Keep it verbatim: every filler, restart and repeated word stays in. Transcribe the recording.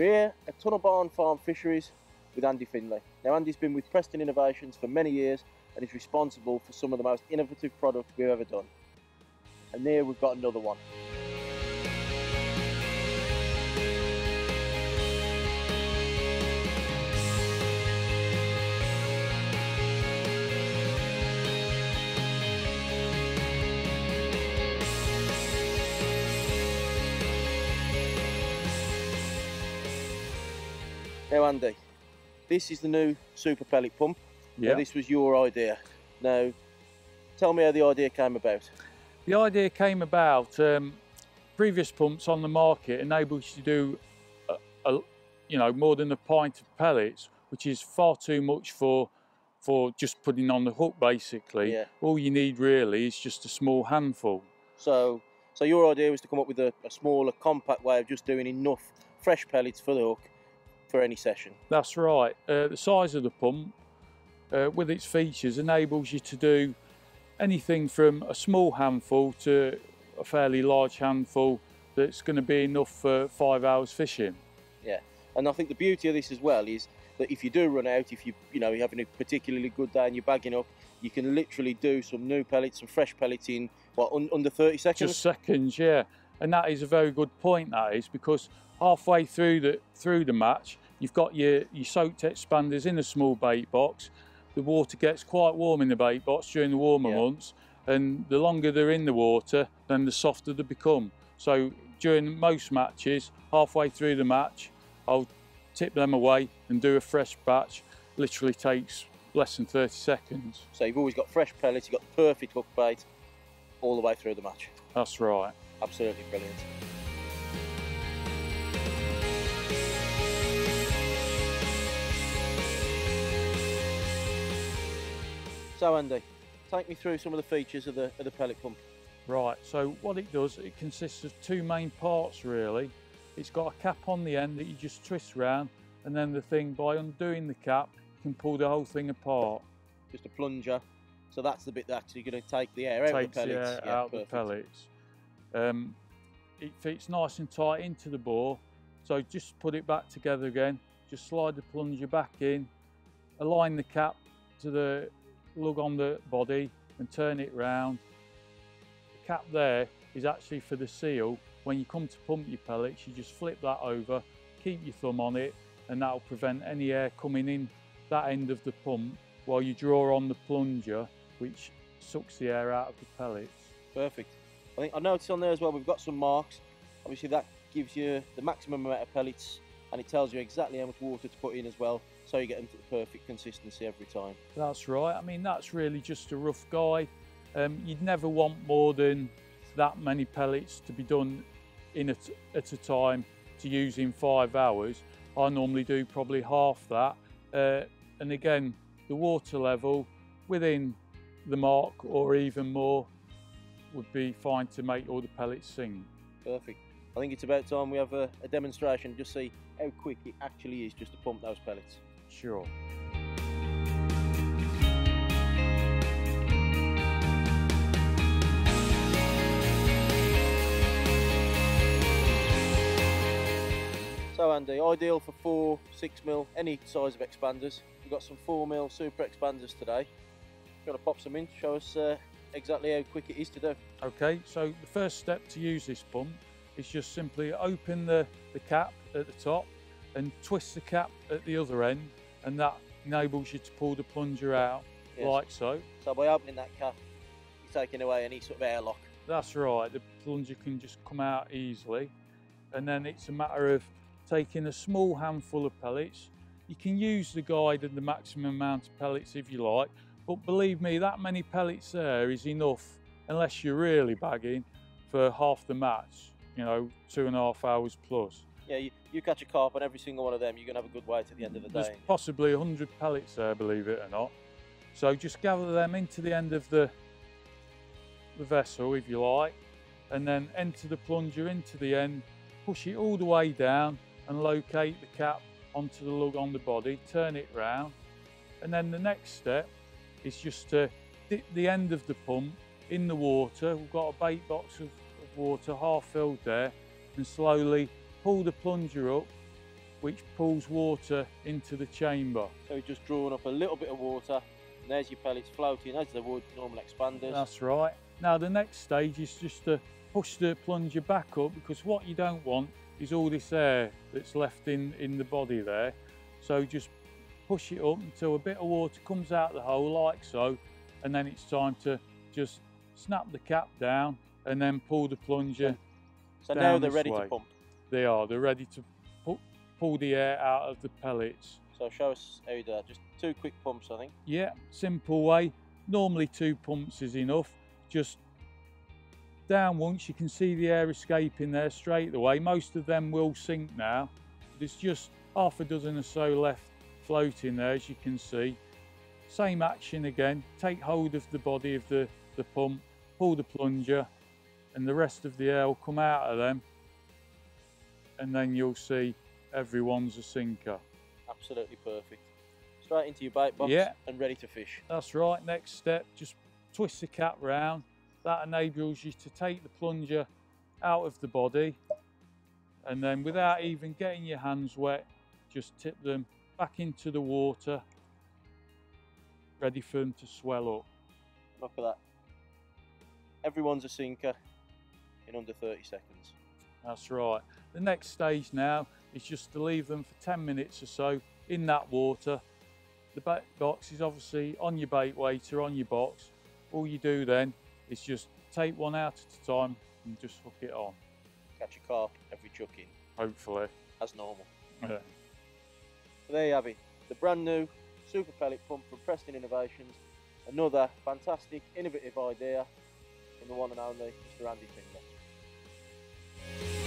We're here at Tunnel Barn Farm Fisheries with Andy Findlay. Now Andy's been with Preston Innovations for many years and is responsible for some of the most innovative products we've ever done. And here we've got another one. Now Andy, this is the new Super Pellet Pump. Yeah. Now, this was your idea. Now, tell me how the idea came about. The idea came about, um, previous pumps on the market enabled you to do, a, a, you know, more than a pint of pellets, which is far too much for, for just putting on the hook, basically. Yeah. All you need really is just a small handful. So, so your idea was to come up with a, a smaller, compact way of just doing enough fresh pellets for the hook for any session. That's right. Uh, the size of the pump uh, with its features enables you to do anything from a small handful to a fairly large handful that's going to be enough for five hours fishing. Yeah, and I think the beauty of this as well is that if you do run out, if you you know you're having a particularly good day and you're bagging up, you can literally do some new pellets, some fresh pellets in what un under thirty seconds. Just seconds, yeah. And that is a very good point. That is because halfway through the through the match, you've got your, your soaked expanders in a small bait box. The water gets quite warm in the bait box during the warmer yeah. months, and the longer they're in the water, then the softer they become. So during most matches, halfway through the match, I'll tip them away and do a fresh batch. Literally takes less than thirty seconds. So you've always got fresh pellets, you've got the perfect hook bait all the way through the match. That's right. Absolutely brilliant. So Andy, take me through some of the features of the, of the pellet pump. Right, so what it does, it consists of two main parts really. It's got a cap on the end that you just twist round, and then the thing, by undoing the cap, you can pull the whole thing apart. Just a plunger, so that's the bit that you're going to take the air out of the pellets. Takes the air out of the pellets. Um, it fits nice and tight into the bore, so just put it back together again, just slide the plunger back in, align the cap to the lug on the body and turn it round. The cap there is actually for the seal. When you come to pump your pellets, you just flip that over, keep your thumb on it, and that'll prevent any air coming in that end of the pump while you draw on the plunger, which sucks the air out of the pellets. Perfect. I think I noticed on there as well, we've got some marks. Obviously that gives you the maximum amount of pellets, and it tells you exactly how much water to put in as well, so you get them to the perfect consistency every time. That's right. I mean, that's really just a rough guide. Um, you'd never want more than that many pellets to be done in a t at a time to use in five hours. I normally do probably half that. Uh, and again, the water level within the mark or even more would be fine to make all the pellets sink. Perfect. I think it's about time we have a, a demonstration, just see how quick it actually is just to pump those pellets. Sure. So Andy, ideal for four, six mil, any size of expanders. We've got some four mil super expanders today. Got to pop some in to show us uh, exactly how quick it is to do. Okay, so the first step to use this pump is just simply open the, the cap at the top and twist the cap at the other end, and that enables you to pull the plunger out. Yes. Like so. So by opening that cap, you're taking away any sort of airlock. That's right, the plunger can just come out easily, and then it's a matter of taking a small handful of pellets. You can use the guide and the maximum amount of pellets if you like, but believe me, that many pellets there is enough, unless you're really bagging, for half the match. You know, two and a half hours plus. Yeah, you, you catch a carp on every single one of them, you're going to have a good weight at the end of the day. There's possibly a hundred pellets there, believe it or not. So just gather them into the end of the, the vessel, if you like, and then enter the plunger into the end, push it all the way down and locate the cap onto the lug on the body, turn it round, and then the next step is just to dip the end of the pump in the water. We've got a bait box of water half filled there, and slowly pull the plunger up which pulls water into the chamber. So you're just drawing up a little bit of water, and there's your pellets floating as they would normal expanders. That's right. Now the next stage is just to push the plunger back up, because what you don't want is all this air that's left in, in the body there. So just push it up until a bit of water comes out the hole like so, and then it's time to just snap the cap down and then pull the plunger. So now they're ready to pump. They are, they're ready to pu pull the air out of the pellets. So show us how you do that, just two quick pumps I think. Yeah, simple way, normally two pumps is enough. Just down once, you can see the air escaping there straight away. Most of them will sink now. There's just half a dozen or so left floating there, as you can see. Same action again, take hold of the body of the, the pump, pull the plunger, and the rest of the air will come out of them, and then you'll see everyone's a sinker. Absolutely perfect. Straight into your bait box, yeah, and ready to fish. That's right, next step, just twist the cap round. That enables you to take the plunger out of the body, and then without even getting your hands wet, just tip them back into the water, ready for them to swell up. Look at that. Everyone's a sinker in under thirty seconds. That's right. The next stage now is just to leave them for ten minutes or so in that water. The bait box is obviously on your bait waiter, on your box. All you do then is just take one out at a time and just hook it on. Catch a carp every chuck in. Hopefully. As normal. Yeah. So there you have it, the brand new Super Pellet Pump from Preston Innovations. Another fantastic, innovative idea from the one and only Mister Andy Findlay.